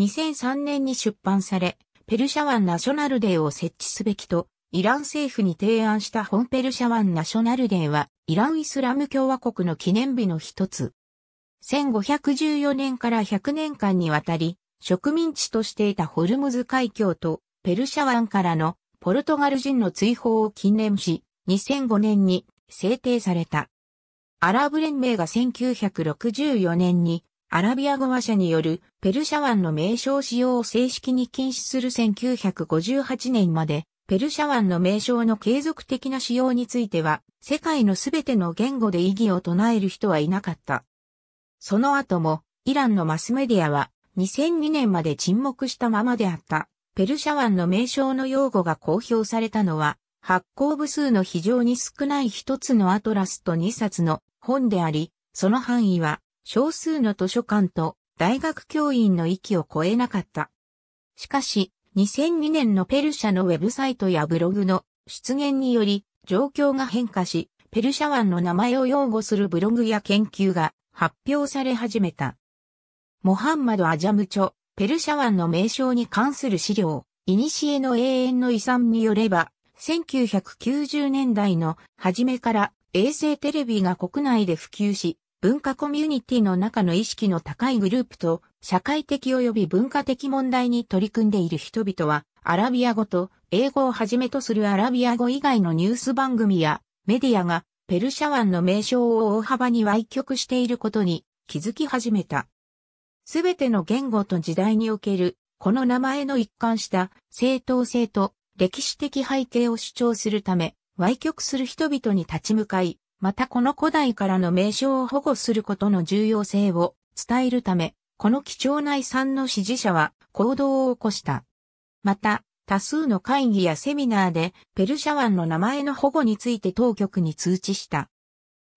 2003年に出版され、ペルシャ湾ナショナルデーを設置すべきと、イラン政府に提案した本ペルシャ湾ナショナルデーは、イランイスラム共和国の記念日の一つ。1514年から100年間にわたり、植民地としていたホルムズ海峡と、ペルシャ湾からのポルトガル人の追放を禁念し、2005年に制定された。アラブ連盟が1964年にアラビア語話者によるペルシャ湾の名称使用を正式に禁止する1958年まで、ペルシャ湾の名称の継続的な使用については、世界のすべての言語で異議を唱える人はいなかった。その後も、イランのマスメディアは、2002年まで沈黙したままであった。ペルシャ湾の名称の用語が公表されたのは、発行部数の非常に少ない一つのアトラスと2冊の本であり、その範囲は少数の図書館と大学教員の域を超えなかった。しかし、2002年のペルシャのウェブサイトやブログの出現により、状況が変化し、ペルシャ湾の名前を擁護するブログや研究が発表され始めた。モハンマド・アジャム著、ペルシャ湾の名称に関する資料、古の永遠の遺産によれば、1990年代の初めから衛星テレビが国内で普及し、文化コミュニティの中の意識の高いグループと、社会的及び文化的問題に取り組んでいる人々は、アラビア語と英語をはじめとするアラビア語以外のニュース番組やメディアが、ペルシャ湾の名称を大幅に歪曲していることに気づき始めた。すべての言語と時代における、この名前の一貫した正当性と歴史的背景を主張するため、歪曲する人々に立ち向かい、またこの古代からの名称を保護することの重要性を伝えるため、この貴重な遺産の支持者は行動を起こした。また、多数の会議やセミナーで、ペルシャ湾の名前の保護について当局に通知した。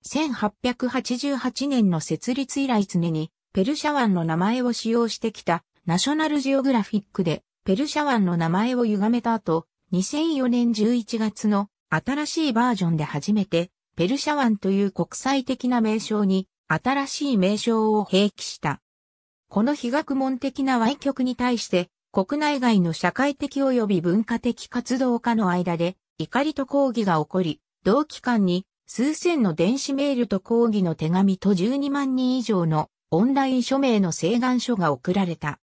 1888年の設立以来常に、ペルシャ湾の名前を使用してきたナショナルジオグラフィックでペルシャ湾の名前を歪めた後、2004年11月の新しいバージョンで初めてペルシャ湾という国際的な名称に新しい名称を併記した。この非学問的な歪曲に対して国内外の社会的及び文化的活動家の間で怒りと抗議が起こり、同期間に数千の電子メールと抗議の手紙と12万人以上のオンライン署名の請願書が送られた。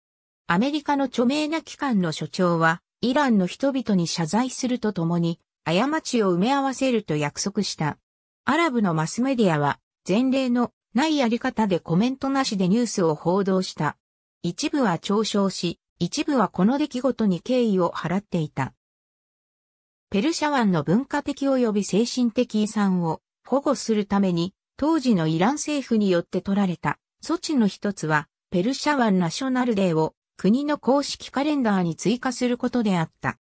アメリカの著名な機関の所長は、イランの人々に謝罪するとともに、過ちを埋め合わせると約束した。アラブのマスメディアは、前例のないやり方でコメントなしでニュースを報道した。一部は嘲笑し、一部はこの出来事に敬意を払っていた。ペルシャ湾の文化的及び精神的遺産を保護するために、当時のイラン政府によって取られた。措置の一つは、ペルシャ湾ナショナルデーを国の公式カレンダーに追加することであった。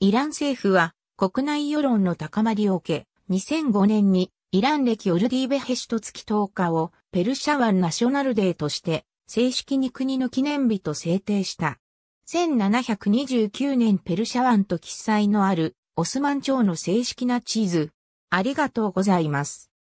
イラン政府は国内世論の高まりを受け、2005年にイラン暦オルディベヘシト月10日をペルシャ湾ナショナルデーとして正式に国の記念日と制定した。1729年ペルシャ湾と記載のあるオスマン朝の正式な地図。ありがとうございます。